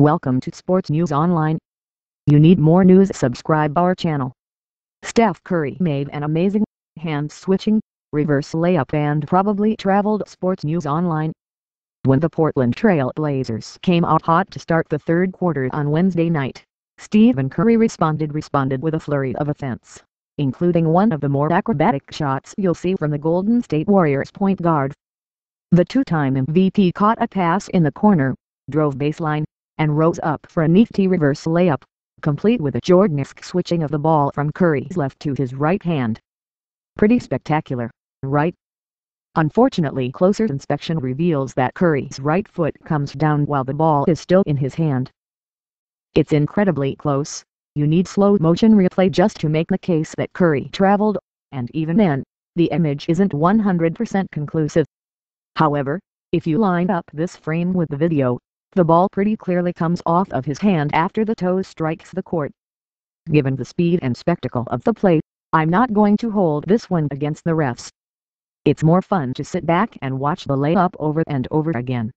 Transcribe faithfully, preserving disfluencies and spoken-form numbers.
Welcome to Sports News Online. You need more news? Subscribe our channel. Steph Curry made an amazing hand-switching, reverse layup and probably traveled. Sports News Online. When the Portland Trail Blazers came out hot to start the third quarter on Wednesday night, Stephen Curry responded responded with a flurry of offense, including one of the more acrobatic shots you'll see from the Golden State Warriors point guard. The two-time M V P caught a pass in the corner, drove baseline, and rose up for a nifty reverse layup, complete with a Jordan-esque switching of the ball from Curry's left to his right hand. Pretty spectacular, right? Unfortunately, closer inspection reveals that Curry's right foot comes down while the ball is still in his hand. It's incredibly close. You need slow-motion replay just to make the case that Curry traveled, and even then, the image isn't one hundred percent conclusive. However, if you line up this frame with the video, the ball pretty clearly comes off of his hand after the toe strikes the court. Given the speed and spectacle of the play, I'm not going to hold this one against the refs. It's more fun to sit back and watch the layup over and over again.